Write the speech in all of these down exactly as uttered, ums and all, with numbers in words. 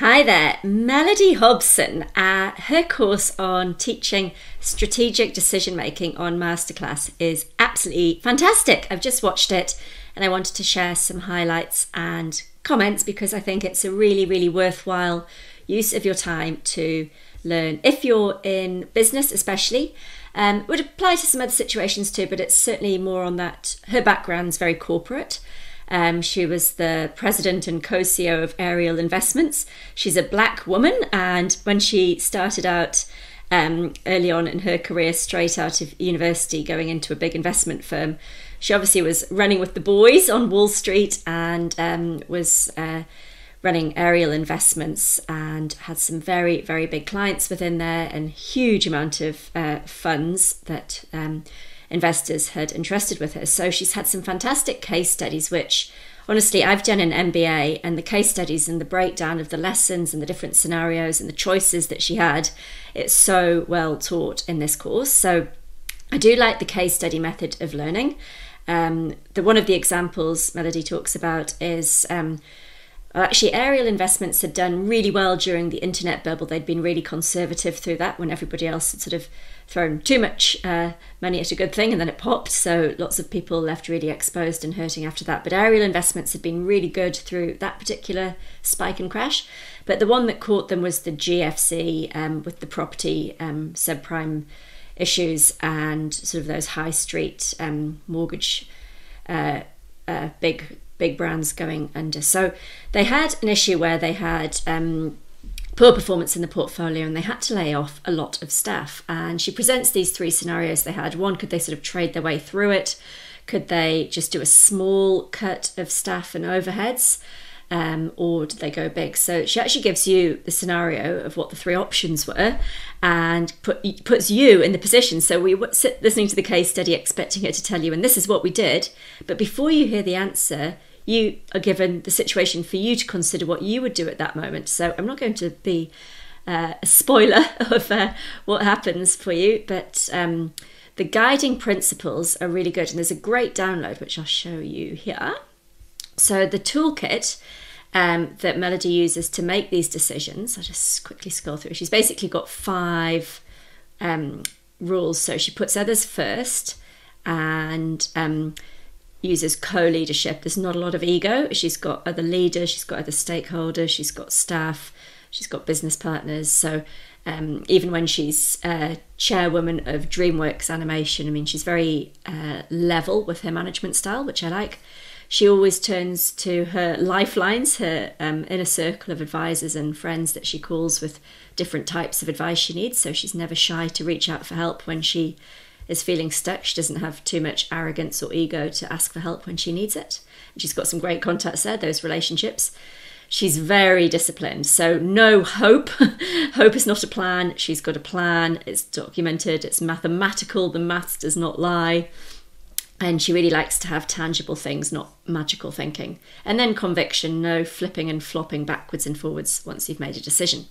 Hi there, Mellody Hobson. Uh, her course on teaching strategic decision making on MasterClass is absolutely fantastic. I've just watched it and I wanted to share some highlights and comments because I think it's a really, really worthwhile use of your time to learn. If you're in business especially, um, it would apply to some other situations too, but it's certainly more on that. Her background's very corporate. Um, she was the president and co-C E O of Ariel Investments. She's a black woman, and when she started out um, early on in her career, straight out of university, going into a big investment firm, she obviously was running with the boys on Wall Street and um, was uh, running Ariel Investments and had some very, very big clients within there and huge amount of uh, funds that um, investors had entrusted with her. So she's had some fantastic case studies, which honestly, I've done an M B A, and the case studies and the breakdown of the lessons and the different scenarios and the choices that she had, it's so well taught in this course. So I do like the case study method of learning. Um, the one of the examples Mellody talks about is um, well, actually Ariel Investments had done really well during the internet bubble. They'd been really conservative through that when everybody else had sort of thrown too much uh, money at a good thing and then it popped. So lots of people left really exposed and hurting after that. But Ariel Investments had been really good through that particular spike and crash. But the one that caught them was the G F C um, with the property um, subprime issues and sort of those high street um, mortgage uh, uh, big, big brands going under. So they had an issue where they had um, poor performance in the portfolio and they had to lay off a lot of staff. And she presents these three scenarios they had. One, could they sort of trade their way through it? Could they just do a small cut of staff and overheads? Um, or did they go big? So she actually gives you the scenario of what the three options were and put, puts you in the position. So we sit listening to the case study expecting her to tell you, and this is what we did. But before you hear the answer, you are given the situation for you to consider what you would do at that moment. So I'm not going to be uh, a spoiler of uh, what happens for you, but um, the guiding principles are really good. And there's a great download, which I'll show you here. So the toolkit um, that Mellody uses to make these decisions, I'll just quickly scroll through. She's basically got five um, rules. So she puts others first and um, uses co-leadership. There's not a lot of ego. She's got other leaders, she's got other stakeholders, she's got staff, she's got business partners. So um, even when she's uh, chairwoman of DreamWorks Animation, I mean, she's very uh, level with her management style, which I like. She always turns to her lifelines, her um, inner circle of advisors and friends that she calls with different types of advice she needs. So she's never shy to reach out for help when she is feeling stuck. She doesn't have too much arrogance or ego to ask for help when she needs it. And she's got some great contacts there, those relationships. She's very disciplined. So no hope. Hope is not a plan. She's got a plan. It's documented. It's mathematical. The maths does not lie. And she really likes to have tangible things, not magical thinking. And then conviction, no flipping and flopping backwards and forwards once you've made a decision.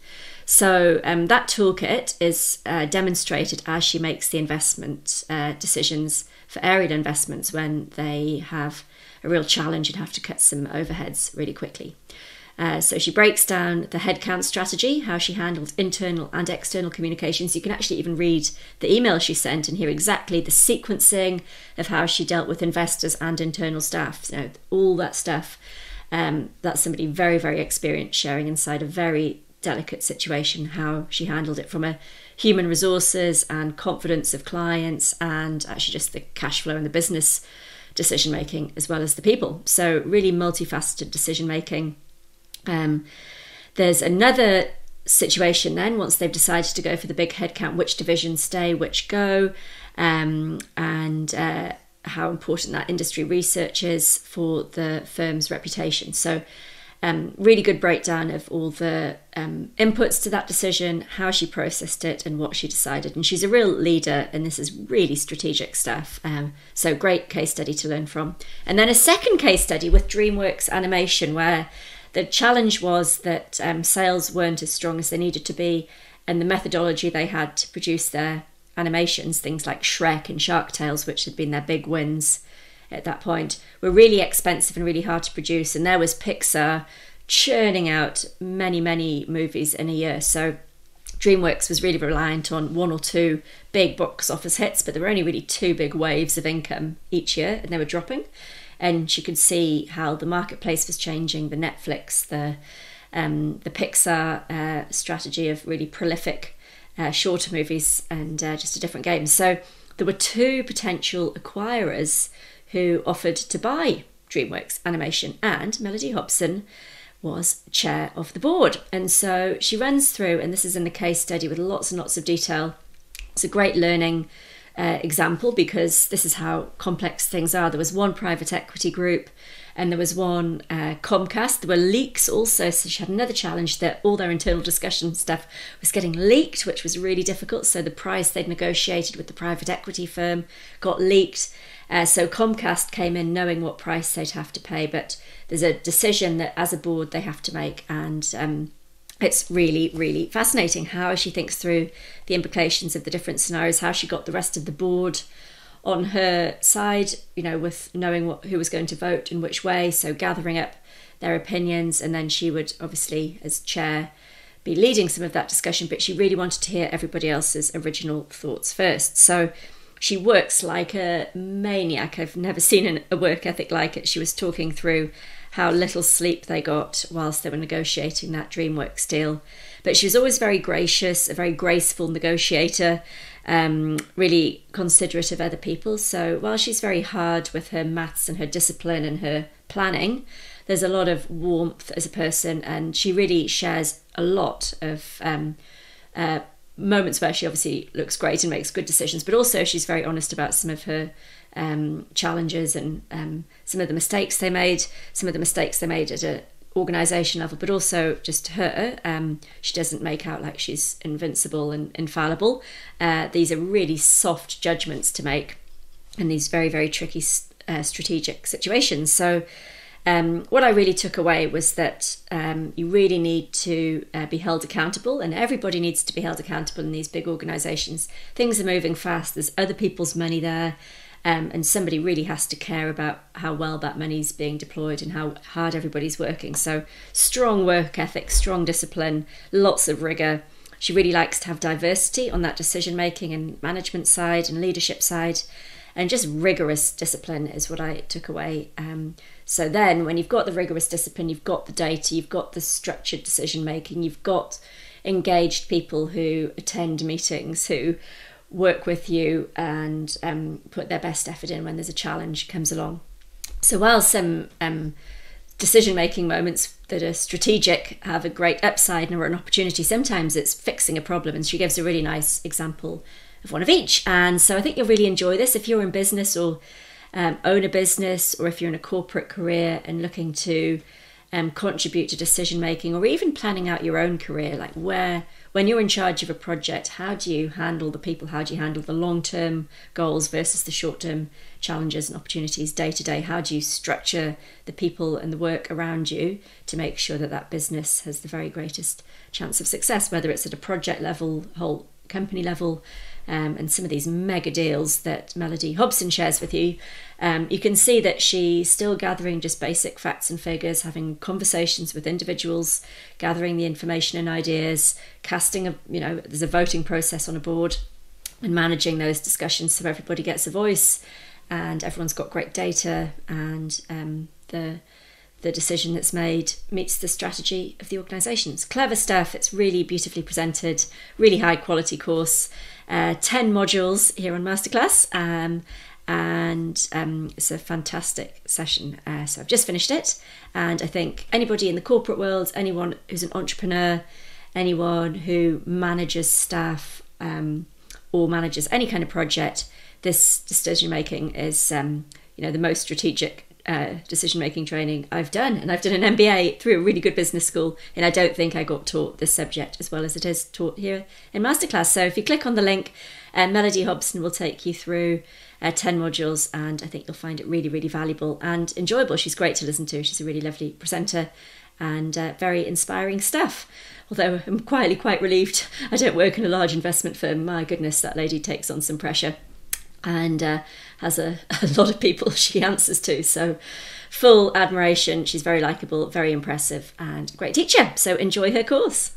So um, that toolkit is uh, demonstrated as she makes the investment uh, decisions for Ariel Investments when they have a real challenge and have to cut some overheads really quickly. Uh, so she breaks down the headcount strategy, how she handled internal and external communications. You can actually even read the email she sent and hear exactly the sequencing of how she dealt with investors and internal staff. So all that stuff, um, that's somebody very, very experienced sharing inside a very delicate situation, how she handled it from a human resources and confidence of clients and actually just the cash flow and the business decision making as well as the people. So really multifaceted decision making. Um, there's another situation then, once they've decided to go for the big headcount, which divisions stay, which go, um, and uh, how important that industry research is for the firm's reputation. So um, really good breakdown of all the um, inputs to that decision, how she processed it and what she decided. And she's a real leader, and this is really strategic stuff. Um, so great case study to learn from. And then a second case study with DreamWorks Animation, where the challenge was that um, sales weren't as strong as they needed to be, and the methodology they had to produce their animations, things like Shrek and Shark Tales, which had been their big wins at that point, were really expensive and really hard to produce. And there was Pixar churning out many, many movies in a year. So DreamWorks was really reliant on one or two big box office hits, but there were only really two big waves of income each year, and they were dropping. And she could see how the marketplace was changing, the Netflix, the um, the Pixar uh, strategy of really prolific uh, shorter movies, and uh, just a different game. So there were two potential acquirers who offered to buy DreamWorks Animation, and Mellody Hobson was chair of the board. And so she runs through, and this is in the case study with lots and lots of detail. It's a great learning Uh, example, because this is how complex things are. There was one private equity group, and there was one uh, Comcast. There were leaks also, so she had another challenge that all their internal discussion stuff was getting leaked, which was really difficult. So the price they'd negotiated with the private equity firm got leaked. Uh, so Comcast came in knowing what price they'd have to pay, but there's a decision that as a board they have to make, and um, it's really, really fascinating how she thinks through the implications of the different scenarios, how she got the rest of the board on her side, you know, with knowing what, who was going to vote and which way. So gathering up their opinions, and then she would obviously, as chair, be leading some of that discussion, but she really wanted to hear everybody else's original thoughts first. So she works like a maniac. I've never seen an, a work ethic like it. She was talking through how little sleep they got whilst they were negotiating that DreamWorks deal. But she was always very gracious, a very graceful negotiator, um, really considerate of other people. So while she's very hard with her maths and her discipline and her planning, there's a lot of warmth as a person, and she really shares a lot of um, uh, moments where she obviously looks great and makes good decisions, but also she's very honest about some of her um, challenges and um, some of the mistakes they made, some of the mistakes they made at an organisation level, but also just her. Um, she doesn't make out like she's invincible and infallible. Uh, these are really soft judgments to make in these very, very tricky uh, strategic situations. So Um, what I really took away was that um, you really need to uh, be held accountable, and everybody needs to be held accountable in these big organisations. Things are moving fast, there's other people's money there, um, and somebody really has to care about how well that money's being deployed and how hard everybody's working. So strong work ethic, strong discipline, lots of rigour. She really likes to have diversity on that decision making and management side and leadership side. And just rigorous discipline is what I took away. Um, so then when you've got the rigorous discipline, you've got the data, you've got the structured decision making, you've got engaged people who attend meetings, who work with you and um, put their best effort in when there's a challenge comes along. So while some um, decision making moments that are strategic have a great upside and are an opportunity, sometimes it's fixing a problem. And she gives a really nice example of one of each, and so I think you'll really enjoy this if you're in business or um, own a business, or if you're in a corporate career and looking to um, contribute to decision making, or even planning out your own career. Like where when you're in charge of a project, how do you handle the people, how do you handle the long-term goals versus the short-term challenges and opportunities day to day? How do you structure the people and the work around you to make sure that that business has the very greatest chance of success, whether it's at a project level, whole company level, um, and some of these mega deals that Mellody Hobson shares with you. Um, you can see that she's still gathering just basic facts and figures, having conversations with individuals, gathering the information and ideas, casting a, you know, there's a voting process on a board, and managing those discussions so everybody gets a voice and everyone's got great data, and um, the the decision that's made meets the strategy of the organisations. Clever stuff. It's really beautifully presented, really high quality course, uh, ten modules here on MasterClass. Um, and um, it's a fantastic session. Uh, so I've just finished it. And I think anybody in the corporate world, anyone who's an entrepreneur, anyone who manages staff um, or manages any kind of project, this decision making is, um, you know, the most strategic Uh, decision-making training I've done, and I've done an M B A through a really good business school, and I don't think I got taught this subject as well as it is taught here in MasterClass. So if you click on the link, uh, Mellody Hobson will take you through uh, ten modules, and I think you'll find it really, really valuable and enjoyable. She's great to listen to. She's a really lovely presenter, and uh, very inspiring stuff. Although I'm quietly quite relieved I don't work in a large investment firm. My goodness, that lady takes on some pressure, and uh, has a, a lot of people she answers to. So full admiration. She's very likable, very impressive, and a great teacher. So enjoy her course.